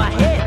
my head.